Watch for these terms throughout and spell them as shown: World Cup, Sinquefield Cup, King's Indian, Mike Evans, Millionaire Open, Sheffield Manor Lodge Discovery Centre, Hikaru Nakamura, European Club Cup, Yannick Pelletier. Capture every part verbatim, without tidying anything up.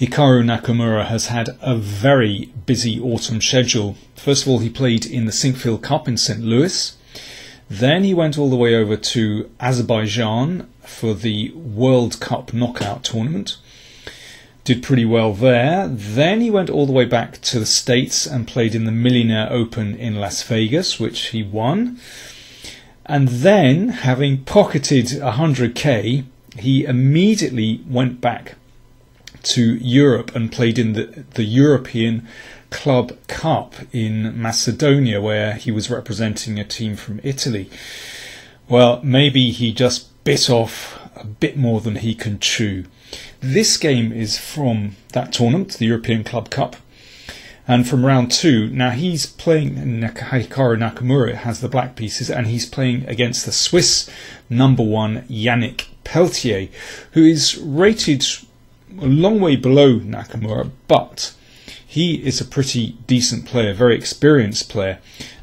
Hikaru Nakamura has had a very busy autumn schedule. First of all, he played in the Sinquefield Cup in Saint Louis. Then he went all the way over to Azerbaijan for the World Cup knockout tournament. Did pretty well there. Then he went all the way back to the States and played in the Millionaire Open in Las Vegas, which he won. And then, having pocketed one hundred K, he immediately went back to Europe and played in the, the European Club Cup in Macedonia, where he was representing a team from Italy. Well, maybe he just bit off a bit more than he can chew. This game is from that tournament, the European Club Cup, and from round two. Now he's playing, Hikaru Nakamura has the black pieces, and he's playing against the Swiss number one Yannick Pelletier, who is rated a long way below Nakamura, but he is a pretty decent player, very experienced player,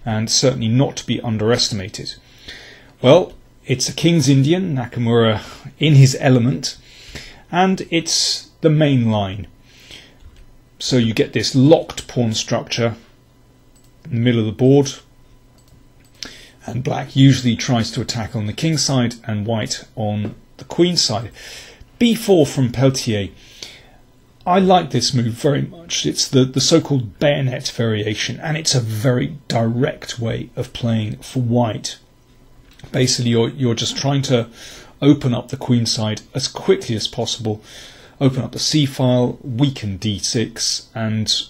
and certainly not to be underestimated. Well, it's a King's Indian, Nakamura in his element, and it's the main line. So you get this locked pawn structure in the middle of the board, and black usually tries to attack on the king side and white on the queen side. b four from Pelletier. I like this move very much. It's the, the so-called bayonet variation, and it's a very direct way of playing for white. Basically, you're, you're just trying to open up the queen side as quickly as possible, open up the c-file, weaken d six, and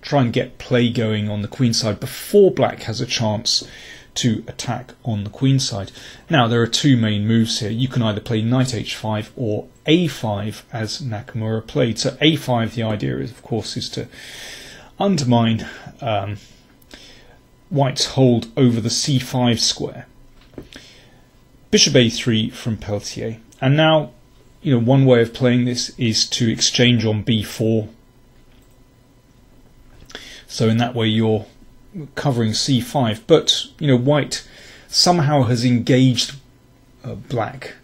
try and get play going on the queen side before black has a chance to attack on the queen side. Now there are two main moves here. You can either play knight h five or a five, as Nakamura played. So a five, the idea is, of course, is to undermine um, white's hold over the c five square. Bishop a three from Pelletier, and now, you know, one way of playing this is to exchange on b four. So in that way you're covering c five, but you know white somehow has engaged uh, black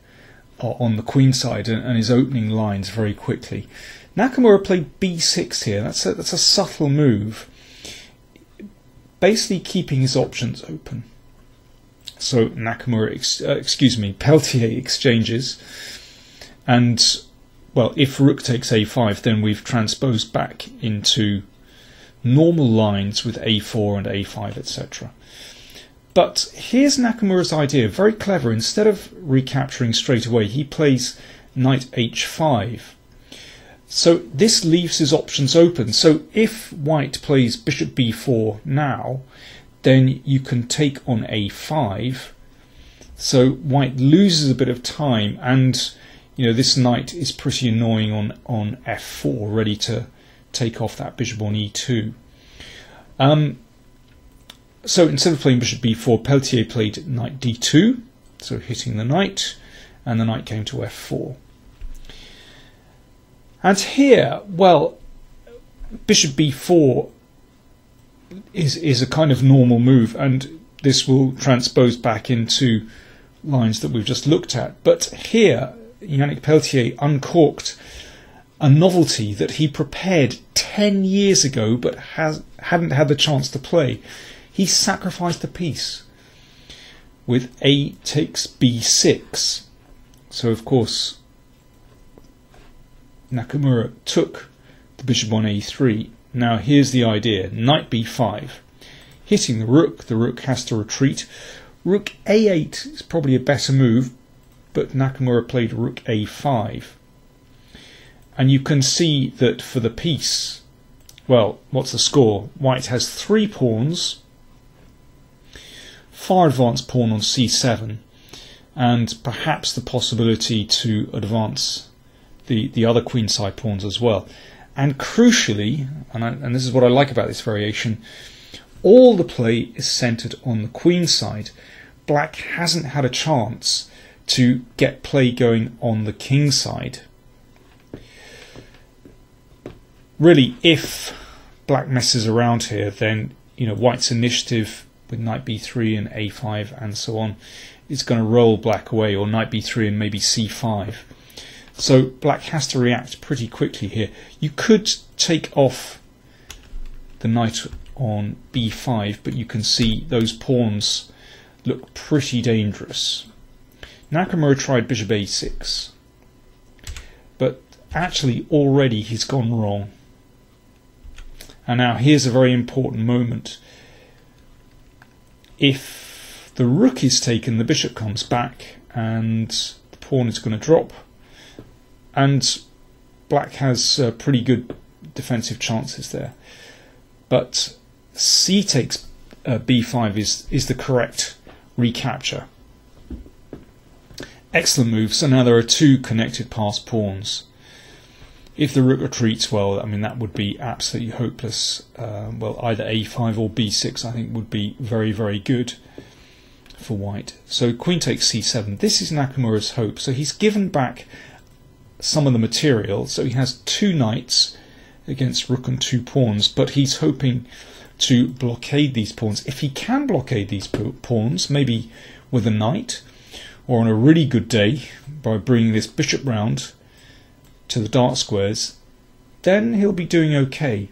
uh, on the queen side and, and is opening lines very quickly. Nakamura played b six here. That's a, that's a subtle move, basically keeping his options open. So Nakamura, ex uh, excuse me, Pelletier exchanges, and well, if rook takes a five, then we've transposed back into normal lines with a four and a five, et cetera. But here's Nakamura's idea, very clever. Instead of recapturing straight away, he plays knight h five. So this leaves his options open. So if white plays bishop b four now, then you can take on a five. So white loses a bit of time, and you know this knight is pretty annoying on on f four, ready to take off that bishop on e two. Um, so instead of playing bishop b four, Pelletier played knight d two, so hitting the knight, and the knight came to f four. And here, well, bishop b four is, is a kind of normal move, and this will transpose back into lines that we've just looked at. But here, Yannick Pelletier uncorked a novelty that he prepared ten years ago but has, hadn't had the chance to play. He sacrificed a piece with a takes b six. So of course Nakamura took the bishop on a three. Now here's the idea, knight b five, hitting the rook, the rook has to retreat. Rook a eight is probably a better move, but Nakamura played rook a five. And you can see that for the piece, well, what's the score? White has three pawns, far advanced pawn on c seven, and perhaps the possibility to advance the, the other queenside pawns as well. And crucially, and, I, and this is what I like about this variation, all the play is centred on the queenside. Black hasn't had a chance to get play going on the kingside. Really, if black messes around here, then you know white's initiative with knight b three and a five and so on is going to roll black away, or knight b three and maybe c five. So black has to react pretty quickly here. You could take off the knight on b five, but you can see those pawns look pretty dangerous. Nakamura tried bishop a six, but actually already he's gone wrong. And now here's a very important moment. If the rook is taken, the bishop comes back and the pawn is going to drop, and black has uh, pretty good defensive chances there. But c takes uh, b five is is the correct recapture. Excellent move. So now there are two connected past pawns. If the rook retreats, well, I mean, that would be absolutely hopeless. Uh, well, either a five or b six, I think, would be very, very good for white. So queen takes c seven. This is Nakamura's hope. So he's given back some of the material. So he has two knights against rook and two pawns, but he's hoping to blockade these pawns. If he can blockade these pawns, maybe with a knight, or on a really good day by bringing this bishop round to the dark squares, then he'll be doing okay.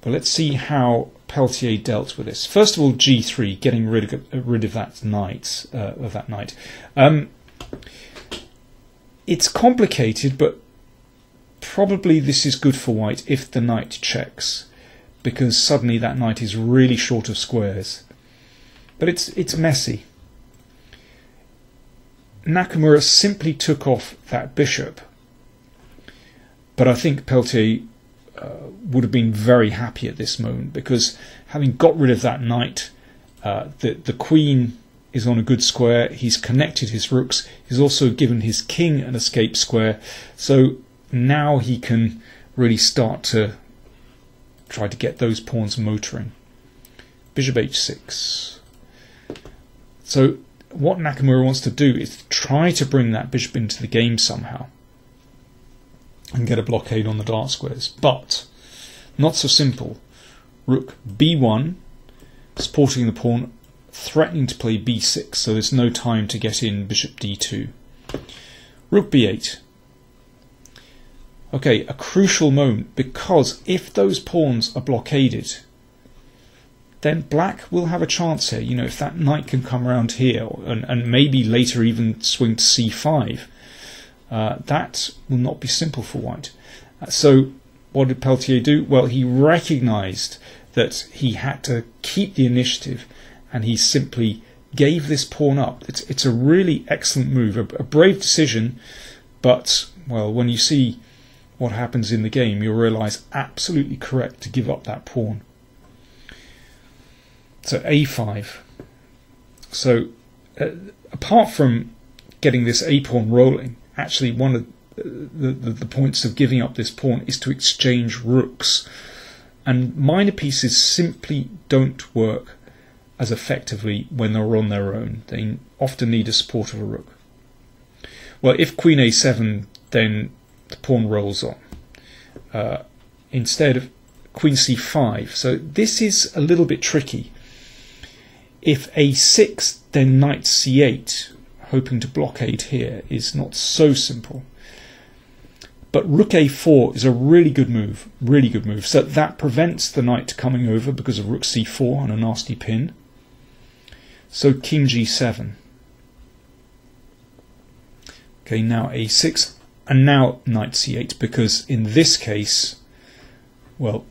But let's see how Pelletier dealt with this. First of all, g three, getting rid of rid of that knight. Uh, of that knight. Um, it's complicated, but probably this is good for white if the knight checks, because suddenly that knight is really short of squares. But it's it's messy. Nakamura simply took off that bishop, but I think Pelletier uh, would have been very happy at this moment, because having got rid of that knight, uh, the, the queen is on a good square, he's connected his rooks, he's also given his king an escape square, so now he can really start to try to get those pawns motoring. Bishop h six. So what Nakamura wants to do is try to bring that bishop into the game somehow and get a blockade on the dark squares, but not so simple. Rook b one, supporting the pawn, threatening to play b six, so there's no time to get in bishop d two. Rook b eight. Okay, a crucial moment, because if those pawns are blockaded, then black will have a chance here. You know, if that knight can come around here, and, and maybe later even swing to c five, uh, that will not be simple for white. So what did Pelletier do? Well, he recognised that he had to keep the initiative, and he simply gave this pawn up. It's, it's a really excellent move, a, a brave decision, but, well, when you see what happens in the game, you'll realise absolutely correct to give up that pawn. So a five. So uh, apart from getting this a pawn rolling, actually one of the, the, the points of giving up this pawn is to exchange rooks, and minor pieces simply don't work as effectively when they're on their own. They often need a support of a rook. Well, if queen a seven, then the pawn rolls on uh, instead of queen c five. So this is a little bit tricky. If a six, then knight c eight, hoping to blockade here, is not so simple. But rook a four is a really good move, really good move. So that prevents the knight coming over because of rook c four and a nasty pin. So king g seven. Okay, now a six, and now knight c eight, because in this case, well,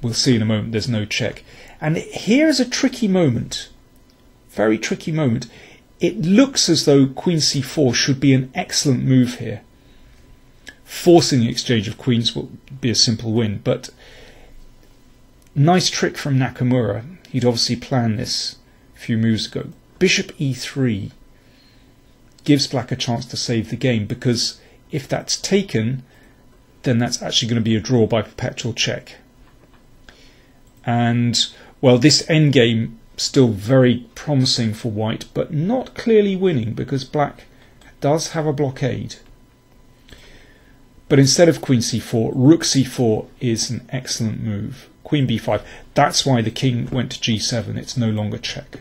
we'll see in a moment, there's no check. And here is a tricky moment, very tricky moment. It looks as though queen c four should be an excellent move here. Forcing the exchange of queens will be a simple win, but nice trick from Nakamura. He'd obviously planned this a few moves ago. Bishop e three gives black a chance to save the game, because if that's taken, then that's actually going to be a draw by perpetual check. And well, this endgame still very promising for white, but not clearly winning, because black does have a blockade. But instead of queen c four, rook c four is an excellent move. Queen b five, that's why the king went to g seven, it's no longer check.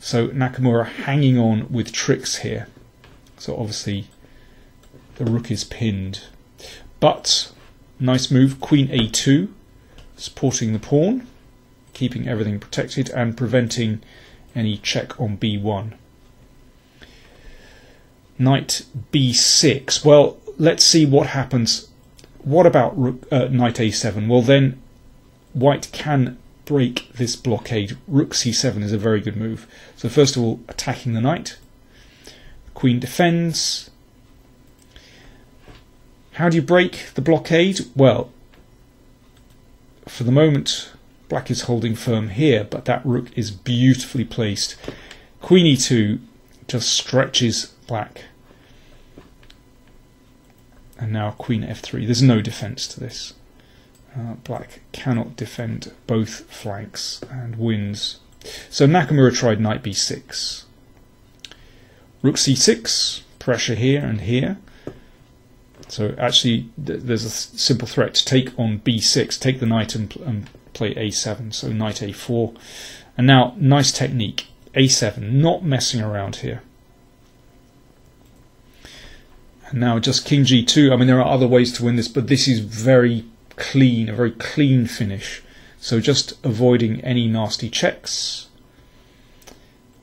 So Nakamura hanging on with tricks here. So obviously The rook is pinned. But, nice move, queen a two, supporting the pawn, keeping everything protected and preventing any check on b one. Knight b six. Well, let's see what happens. What about rook, uh, knight a seven? Well, then white can break this blockade. Rook c seven is a very good move. So first of all, attacking the knight. Queen defends. How do you break the blockade? Well, for the moment, black is holding firm here, but that rook is beautifully placed. Queen e two just stretches black. And now queen f three. There's no defense to this. Uh, black cannot defend both flanks and wins. So Nakamura tried knight b six. Rook c six, pressure here and here. So actually th there's a th simple threat to take on b six, take the knight and, pl and play a seven, so knight a four. And now, nice technique, a seven, not messing around here. And now just king g two. I mean, there are other ways to win this, but this is very clean, a very clean finish. So just avoiding any nasty checks.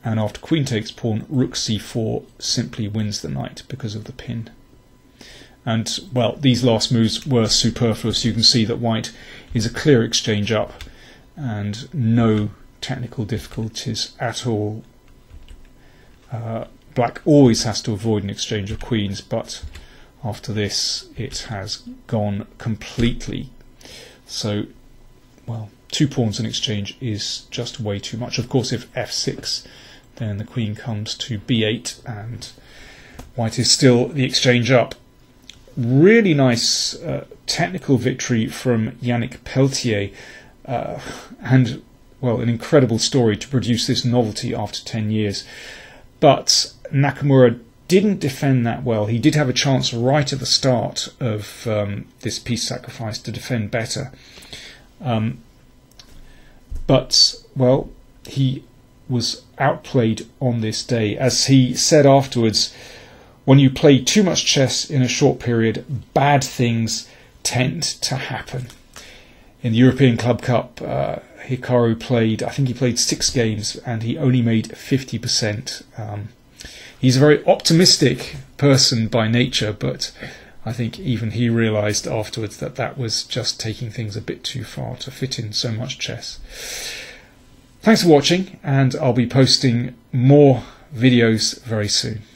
And after queen takes pawn, rook c four simply wins the knight because of the pin. And, well, these last moves were superfluous. You can see that white is a clear exchange up and no technical difficulties at all. Uh, black always has to avoid an exchange of queens, but after this it has gone completely. So, well, two pawns in exchange is just way too much. Of course, if f six, then the queen comes to b eight and white is still the exchange up. Really nice uh, technical victory from Yannick Pelletier, uh, and, well, an incredible story to produce this novelty after ten years. But Nakamura didn't defend that well. He did have a chance right at the start of um, this piece sacrifice to defend better. Um, but, well, he was outplayed on this day. As he said afterwards, when you play too much chess in a short period, bad things tend to happen. In the European Club Cup, uh, Hikaru played, I think he played six games and he only made fifty percent. Um, he's a very optimistic person by nature, but I think even he realised afterwards that that was just taking things a bit too far to fit in so much chess. Thanks for watching, and I'll be posting more videos very soon.